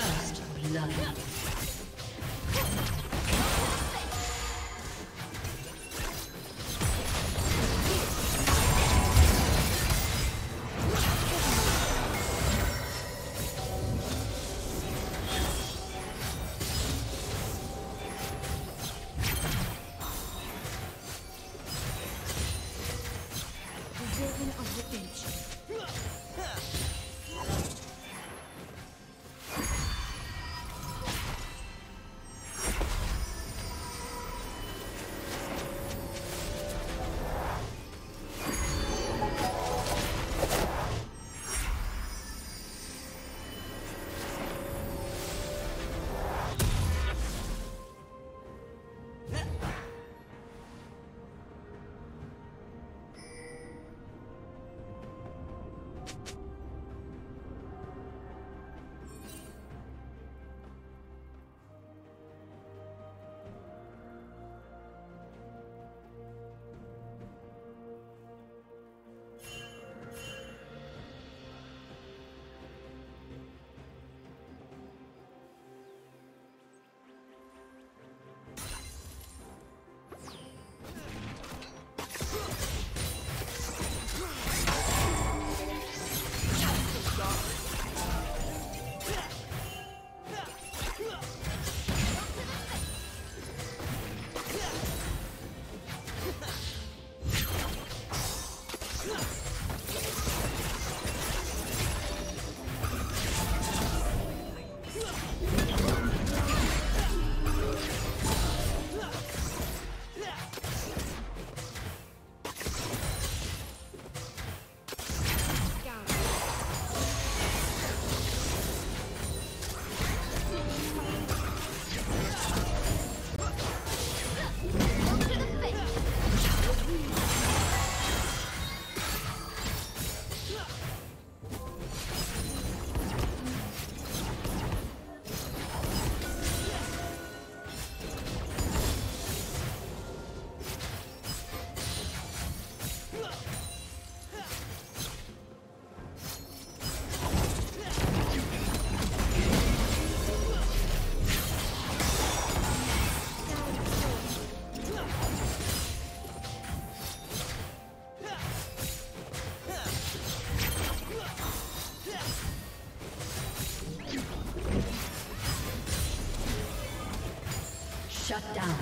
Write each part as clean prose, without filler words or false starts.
First blood. Shut down.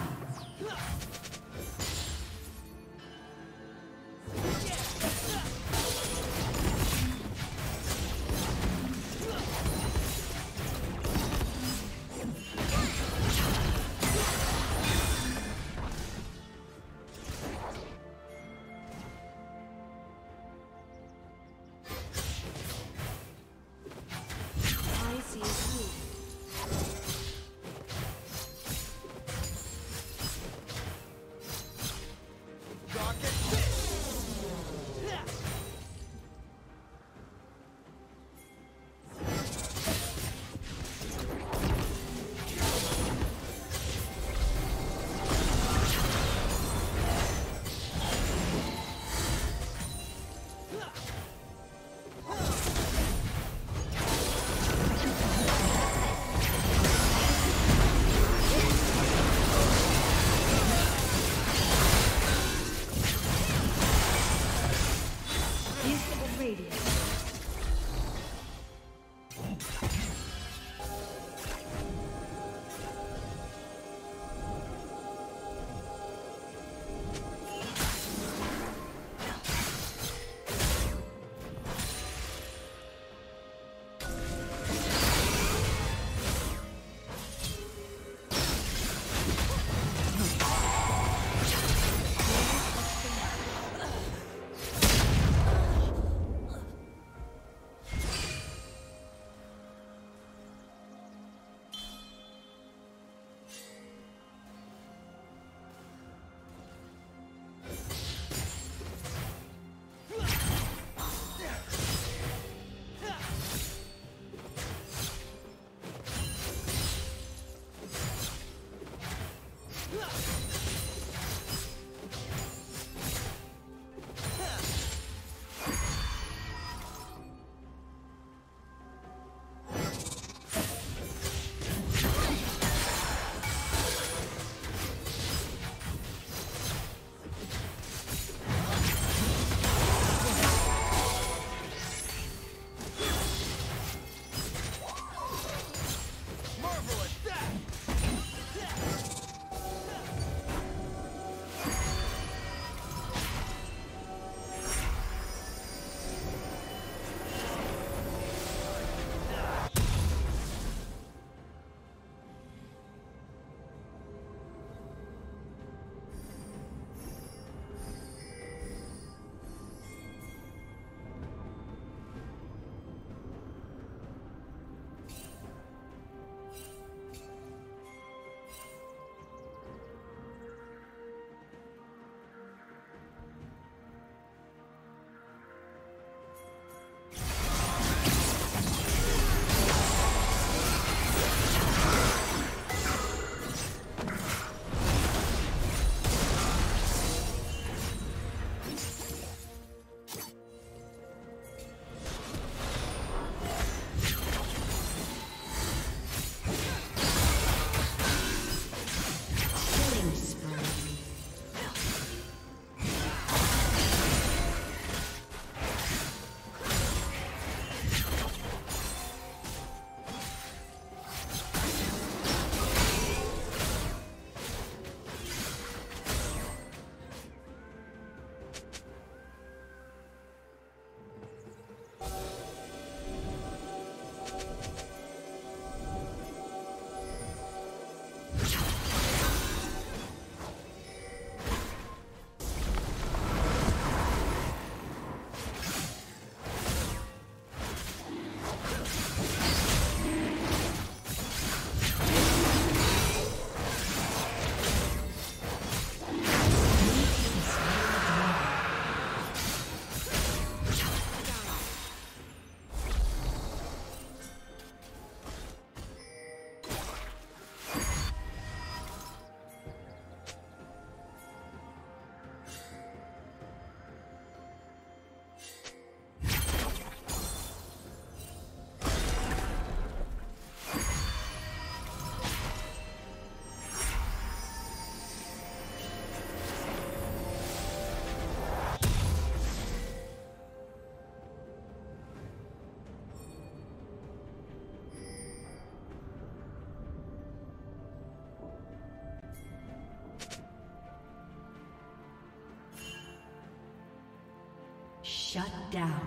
Shut down.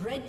Red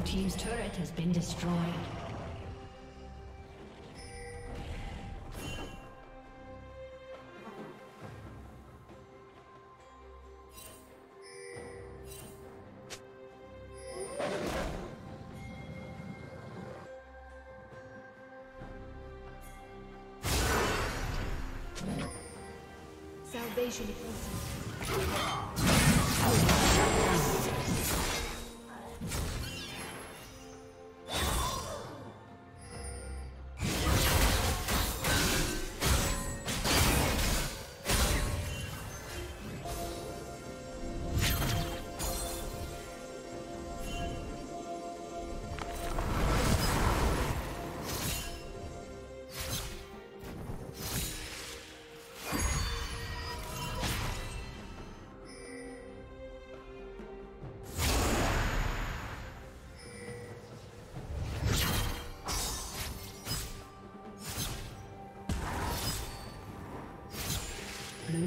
Blue Team's turret has been destroyed. Salvation Blue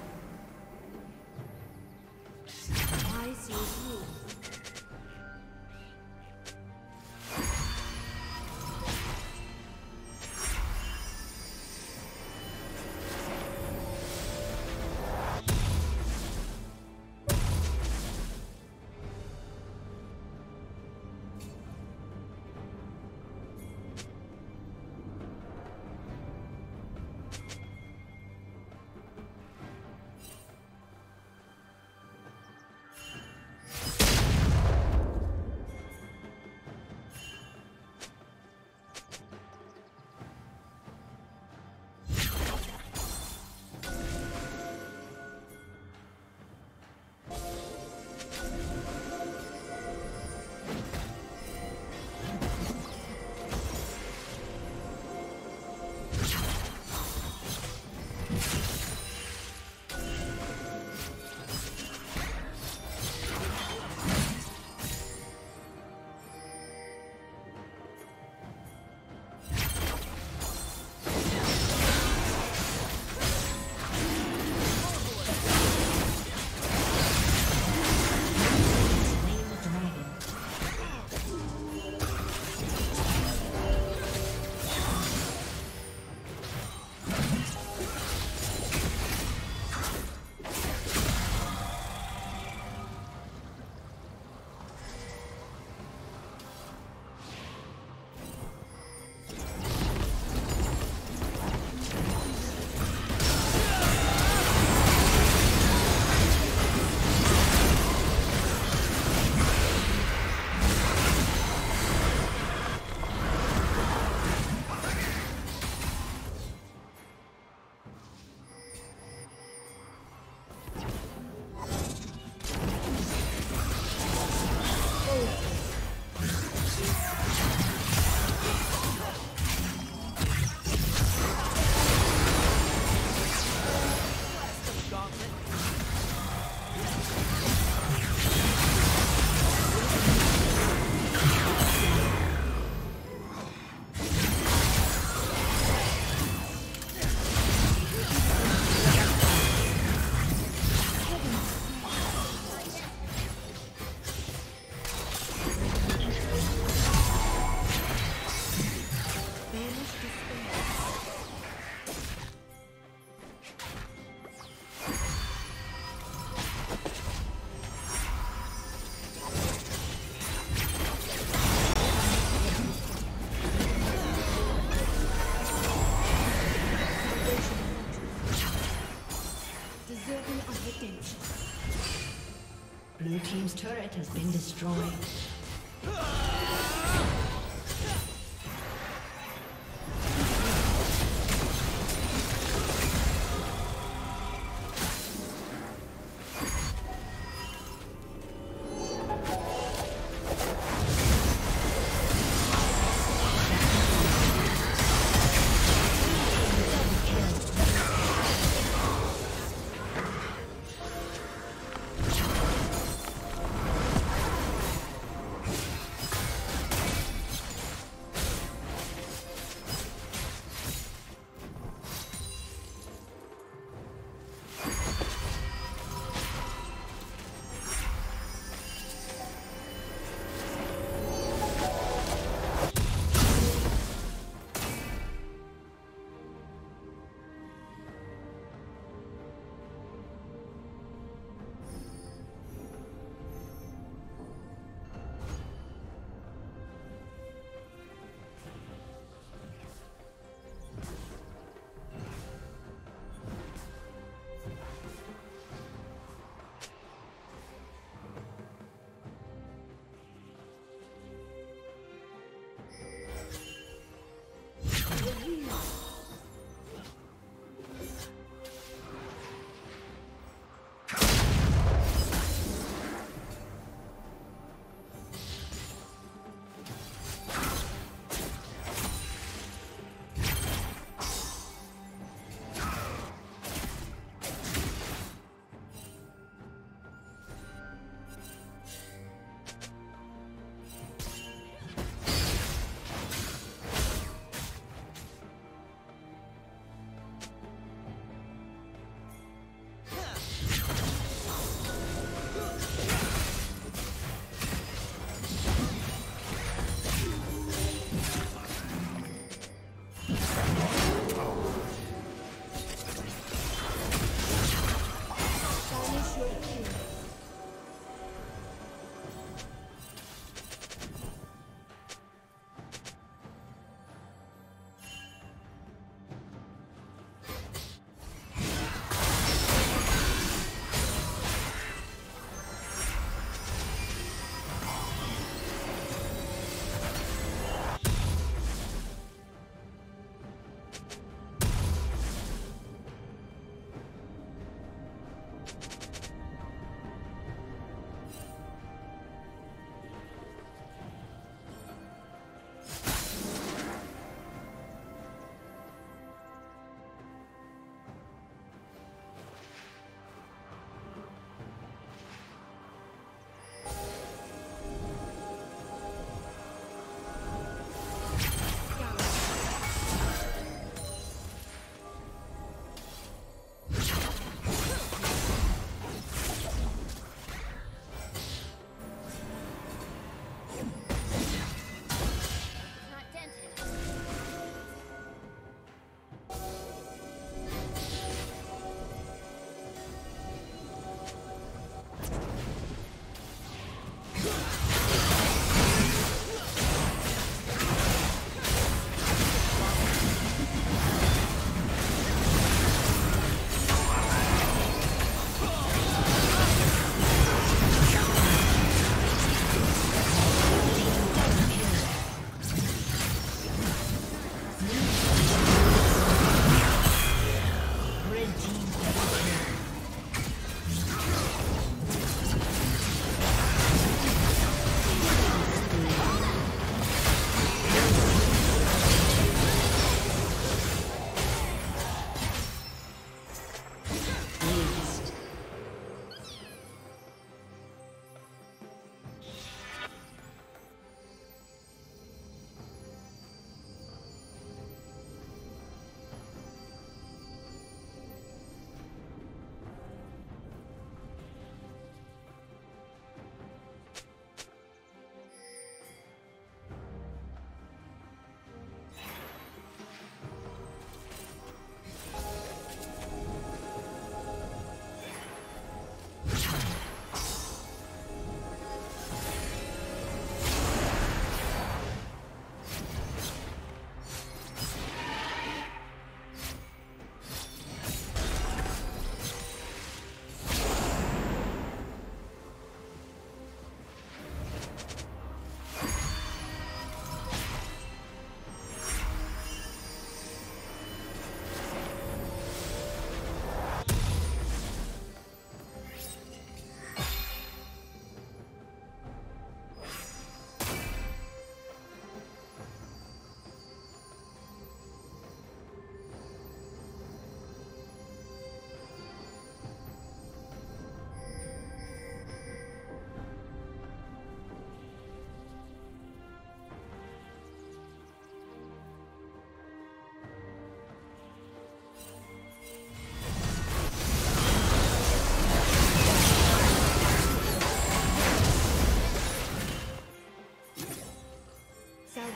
turret has been destroyed.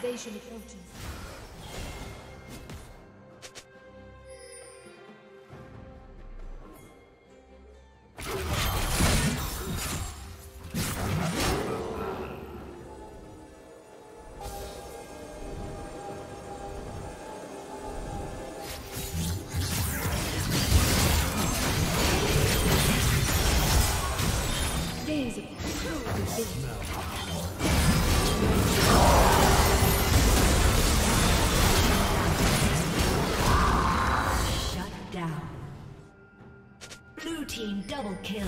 Station approaches. Days of shut down. Blue team double kill.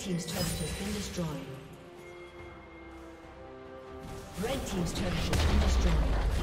Red team's turret has been destroyed. Red team's turret has been destroyed.